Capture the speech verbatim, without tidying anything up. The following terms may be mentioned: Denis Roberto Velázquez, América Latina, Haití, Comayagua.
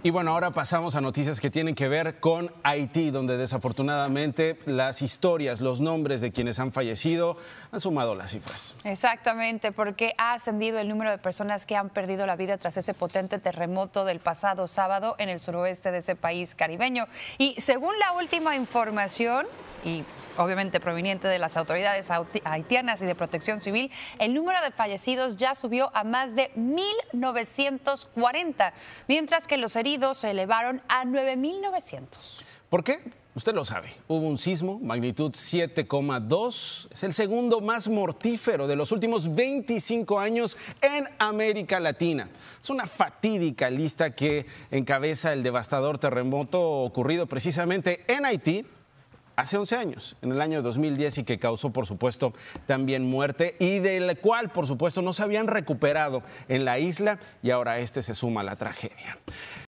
Y bueno, ahora pasamos a noticias que tienen que ver con Haití, donde desafortunadamente las historias, los nombres de quienes han fallecido han sumado las cifras. Exactamente, porque ha ascendido el número de personas que han perdido la vida tras ese potente terremoto del pasado sábado en el suroeste de ese país caribeño. Y según la última información, y obviamente proveniente de las autoridades haitianas y de protección civil, el número de fallecidos ya subió a más de mil novecientos cuarenta, mientras que los heridos se elevaron a nueve mil novecientos. ¿Por qué? Usted lo sabe. Hubo un sismo, magnitud siete coma dos. Es el segundo más mortífero de los últimos veinticinco años en América Latina. Es una fatídica lista que encabeza el devastador terremoto ocurrido precisamente en Haití hace once años, en el año dos mil diez, y que causó, por supuesto, también muerte y del cual, por supuesto, no se habían recuperado en la isla, y ahora este se suma a la tragedia.